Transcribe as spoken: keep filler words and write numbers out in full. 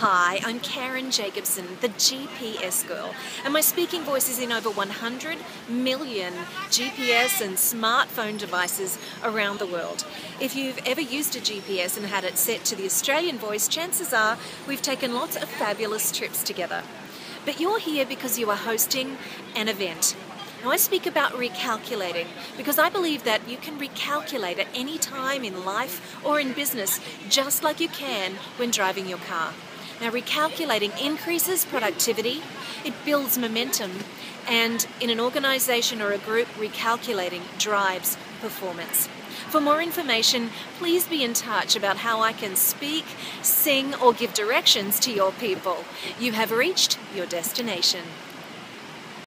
Hi, I'm Karen Jacobsen, the G P S girl, and my speaking voice is in over one hundred million G P S and smartphone devices around the world. If you've ever used a G P S and had it set to the Australian voice, chances are we've taken lots of fabulous trips together. But you're here because you are hosting an event. Now, I speak about recalculating because I believe that you can recalculate at any time in life or in business, just like you can when driving your car. Now, recalculating increases productivity, it builds momentum, and in an organization or a group, recalculating drives performance. For more information, please be in touch about how I can speak, sing, or give directions to your people. You have reached your destination.